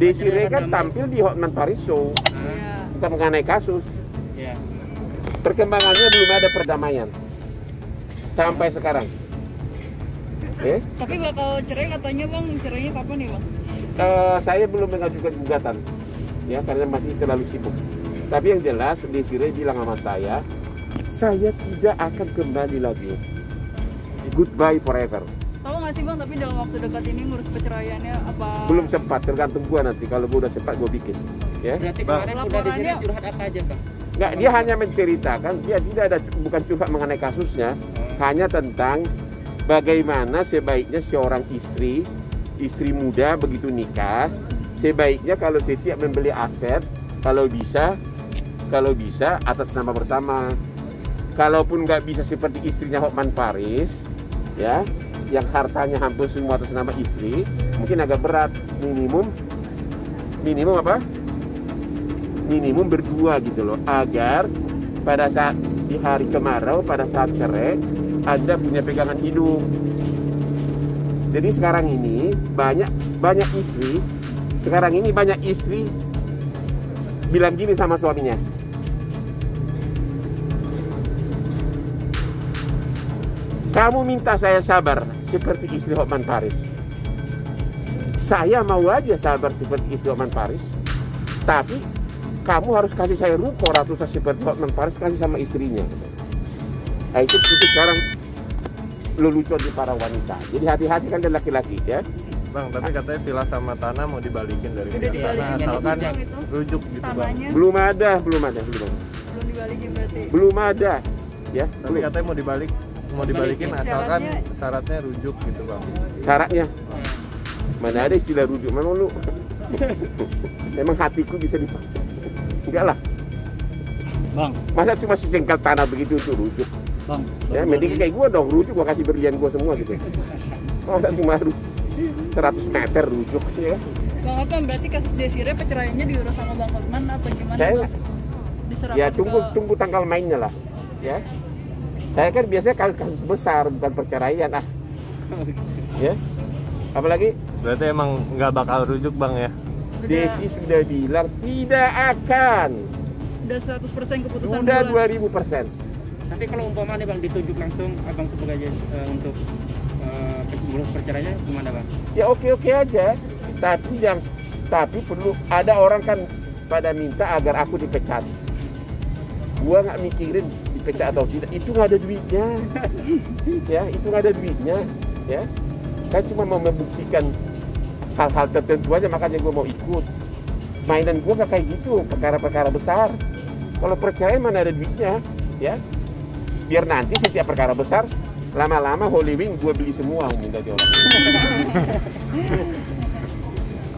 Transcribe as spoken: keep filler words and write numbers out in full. Desiree kan tampil di Hotman Paris Show tentang mengenai kasus. Perkembangannya belum ada perdamaian sampai sekarang. Okay. Tapi bakal cerai katanya bang, cerainya kapan ya bang? Uh, saya belum mengajukan gugatan, ya karena masih terlalu sibuk. Tapi yang jelas Desiree bilang sama saya, saya tidak akan kembali lagi. Goodbye forever. Tahu nggak sih bang? Tapi dalam waktu dekat ini ngurus perceraiannya apa? Belum sempat, tergantung gua nanti. Kalau gua udah sempat gua bikin. Ya. Berarti kemarin udah Desiree curhat apa aja bang? Nggak, dia hanya menceritakan, dia tidak ada bukan curhat mengenai kasusnya, hanya tentang bagaimana sebaiknya seorang istri, istri muda begitu nikah, sebaiknya kalau setiap membeli aset, kalau bisa, kalau bisa atas nama bersama. Kalaupun nggak bisa seperti istrinya Hotman Paris, ya, yang hartanya hampir semua atas nama istri, mungkin agak berat, minimum, minimum apa? Minimum berdua gitu loh, agar pada saat di hari kemarau, pada saat cerai, Anda punya pegangan hidup. Jadi sekarang ini banyak banyak istri sekarang ini banyak istri bilang gini sama suaminya, kamu minta saya sabar seperti istri Hotman Paris, saya mau aja sabar seperti istri Hotman Paris, tapi kamu harus kasih saya ruko ratusan seperti Hotman Paris kasih sama istrinya. Nah, itu, itu sekarang lelucon di para wanita. Jadi hati-hati kan dari laki-laki ya. Bang, tapi katanya villa sama tanah mau dibalikin dari tanah asalkan rujuk gitu bang. Belum ada, belum ada, belum ada. Belum dibalikin berarti. Belum ada, ya. Tapi belum. Katanya mau dibalik, mau dibalikin asalkan syaratnya, syaratnya rujuk gitu bang. Syaratnya? Hmm. Mana ada istilah rujuk, memang lu. Memang hatiku bisa dipakai. Enggak lah, bang. Masa cuma sejengkal tanah begitu tuh rujuk? Bang, ya, mending kayak gue dong, rujuk gue kasih berlian gue semua gitu. Masa cuma seratus meter rujuk ya? Bang Hotman, berarti kasus Desiree perceraiannya diurus sama Bang Hotman apa gimana? Saya, ya tunggu ke... tunggu tanggal mainnya lah, ya. Saya kan biasanya kasus besar bukan perceraian ah, ya. Apalagi? Berarti emang nggak bakal rujuk bang ya? Desi sudah bilang tidak akan. Udah seratus persen keputusan. Udah dua ribu persen. Tapi kalau umpama nih bang ditunjuk langsung abang sebagai uh, untuk uh, mengurus perceraiannya gimana bang? Ya oke oke aja. Tapi yang tapi perlu ada orang kan pada minta agar aku dipecat. Gua nggak mikirin dipecat atau tidak. Itu nggak ada duitnya. Ya itu nggak ada duitnya. Ya saya cuma mau membuktikan hal-hal tertentu aja, makanya gue mau ikut. Mainan gue gak kayak gitu, perkara-perkara besar. Kalau percaya mana ada duitnya, ya. Biar nanti setiap perkara besar, lama-lama Holy Wing gue beli semua. Minta dia orang.